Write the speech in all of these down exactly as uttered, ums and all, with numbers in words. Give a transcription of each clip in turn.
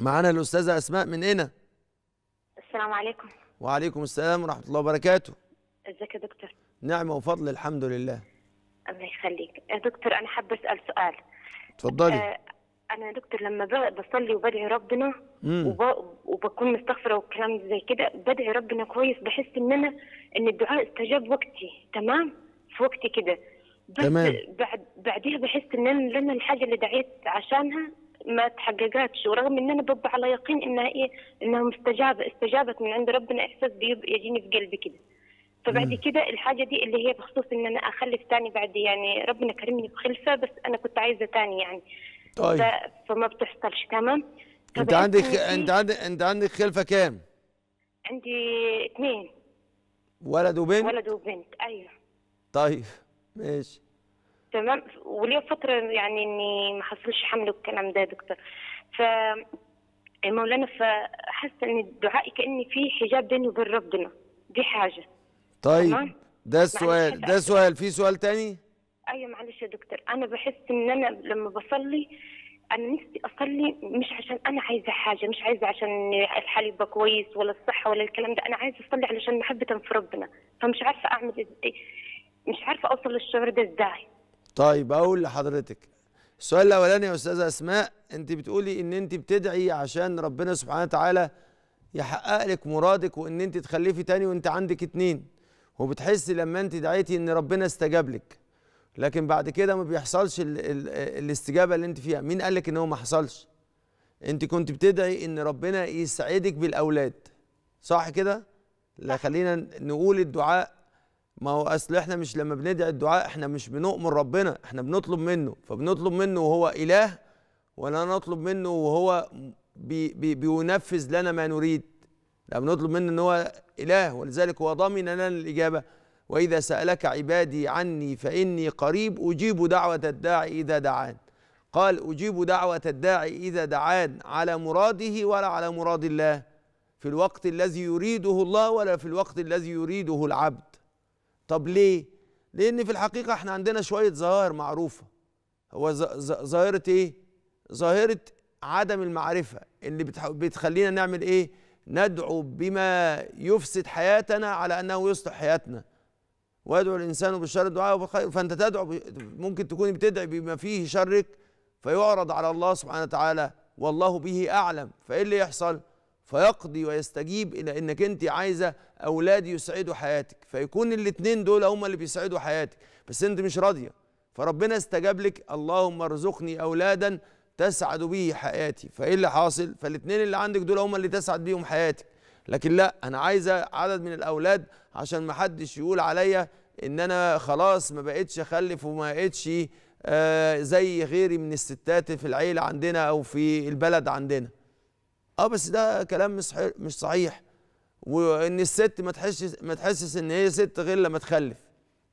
معانا الأستاذة أسماء من هنا. السلام عليكم. وعليكم السلام ورحمة الله وبركاته. ازيك يا دكتور؟ نعمة وفضل الحمد لله. الله يخليك يا دكتور، أنا حابة أسأل سؤال. اتفضلي. آه أنا يا دكتور لما بصلي وبدعي ربنا وب... وبكون مستغفرة والكلام زي كده، بدعي ربنا كويس، بحس إن أنا إن الدعاء استجاب وقتي، تمام؟ في وقتي كده. تمام. بعد بعديها بحس إن أنا لما الحاجة اللي دعيت عشانها ما تحققتش، ورغم ان انا ببقى على يقين انها ايه انها مستجابه استجابت من عند ربنا، احساس بيجيني في قلبي كده. فبعد كده الحاجه دي اللي هي بخصوص ان انا اخلف ثاني بعد، يعني ربنا كرمني بخلفه بس انا كنت عايزه ثاني يعني. طيب. فما بتحصلش. تمام. انت عندك انت عندك انت عندك خلفه كام؟ عندي اثنين، ولد وبنت. ولد وبنت، ايوه. طيب ماشي تمام. وليه فتره يعني اني ما حصلش حمل والكلام ده يا دكتور. ف مولانا فحاسه ان دعائي كاني في حجاب بيني وبين ربنا، دي حاجه. طيب تمام؟ ده السؤال، ده سؤال. في سؤال تاني؟ ايوه معلش يا دكتور، انا بحس ان انا لما بصلي انا نفسي اصلي مش عشان انا عايزه حاجه، مش عايزه عشان الحال يبقى كويس ولا الصحه ولا الكلام ده، انا عايزه اصلي علشان محبه في ربنا. فمش عارفه اعمل ازاي، مش عارفه اوصل للشعور ده ازاي. طيب اقول لحضرتك السؤال الاولاني يا استاذه اسماء، انت بتقولي ان انت بتدعي عشان ربنا سبحانه وتعالى يحقق لك مرادك وان انت تخلفي تاني وانت عندك اتنين، وبتحسي لما انت دعيتي ان ربنا استجاب لك، لكن بعد كده ما بيحصلش ال ال الاستجابه اللي انت فيها. مين قال لك ان هو ما حصلش؟ انت كنت بتدعي ان ربنا يسعدك بالاولاد، صح كده؟ لا خلينا نقول الدعاء، ما هو اصل احنا مش لما بندعي الدعاء احنا مش بنؤمر ربنا، احنا بنطلب منه، فبنطلب منه وهو اله ولا نطلب منه وهو بي بي بينفذ لنا ما نريد. لا، بنطلب منه ان هو اله، ولذلك هو ضامن لنا الاجابه. واذا سالك عبادي عني فاني قريب اجيب دعوه الداعي اذا دعان. قال اجيب دعوه الداعي اذا دعان، على مراده ولا على مراد الله، في الوقت الذي يريده الله ولا في الوقت الذي يريده العبد. طب ليه؟ لأن في الحقيقة احنا عندنا شوية ظواهر معروفة. هو ظاهرة ايه؟ ظاهرة عدم المعرفة اللي بتخلينا نعمل ايه؟ ندعو بما يفسد حياتنا على أنه يصلح حياتنا. ويدعو الإنسان بالشر الدعاء وبالخير، فأنت تدعو، ممكن تكون بتدعي بما فيه شرك فيعرض على الله سبحانه وتعالى، والله به أعلم، فإيه اللي يحصل؟ فيقضي ويستجيب إلى إنك أنت عايزة أولاد يسعدوا حياتك، فيكون الاتنين دول هم اللي بيسعدوا حياتك، بس أنت مش راضية، فربنا استجاب لك، اللهم ارزقني أولادا تسعد به حياتي، فإيه اللي حاصل؟ فالاتنين اللي عندك دول هم اللي تسعد بيهم حياتك، لكن لا، أنا عايزة عدد من الأولاد عشان ما حدش يقول عليا إن أنا خلاص ما بقتش أخلف وما بقتش آه زي غيري من الستات في العيلة عندنا أو في البلد عندنا. اه بس ده كلام مش مش صحيح، وان الست ما تحسش ما تحسش ان هي ست غير لما تخلف،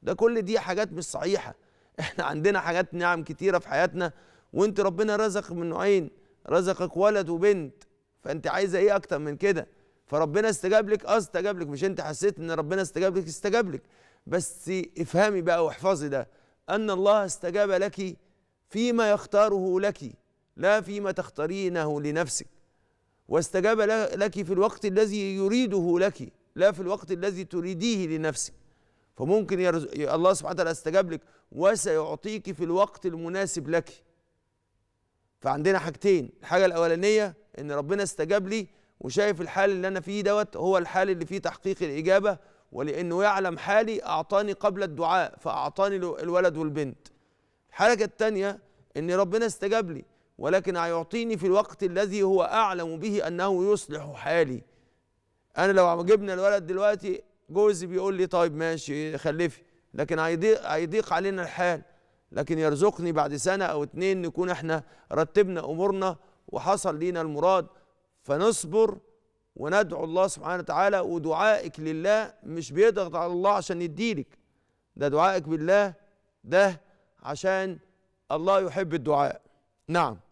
ده كل دي حاجات مش صحيحه. احنا عندنا حاجات نعم كتيره في حياتنا، وانت ربنا رزق من نوعين، رزقك ولد وبنت، فانت عايزه ايه اكتر من كده؟ فربنا استجاب لك، اه استجاب لك، مش انت حسيت ان ربنا استجاب لك؟ استجاب لك، بس افهمي بقى واحفظي ده، ان الله استجاب لك فيما يختاره لك لا فيما تختارينه لنفسك، واستجاب لك في الوقت الذي يريده لك لا في الوقت الذي تريديه لنفسك. فممكن الله سبحانه وتعالى استجاب لك وسيعطيك في الوقت المناسب لك. فعندنا حاجتين، الحاجة الأولانية إن ربنا استجاب لي وشايف الحال اللي أنا فيه دوت هو الحال اللي فيه تحقيق الإجابة، ولأنه يعلم حالي أعطاني قبل الدعاء فأعطاني الولد والبنت. الحاجة الثانية إن ربنا استجاب لي ولكن هيعطيني في الوقت الذي هو أعلم به أنه يصلح حالي. أنا لو جبنا الولد دلوقتي جوزي بيقول لي طيب ماشي خلفي، لكن هيضيق هيضيق علينا الحال، لكن يرزقني بعد سنة أو اتنين نكون احنا رتبنا أمورنا وحصل لينا المراد، فنصبر وندعو الله سبحانه وتعالى. ودعائك لله مش بيضغط على الله عشان يديلك، ده دعائك بالله ده عشان الله يحب الدعاء. نعم.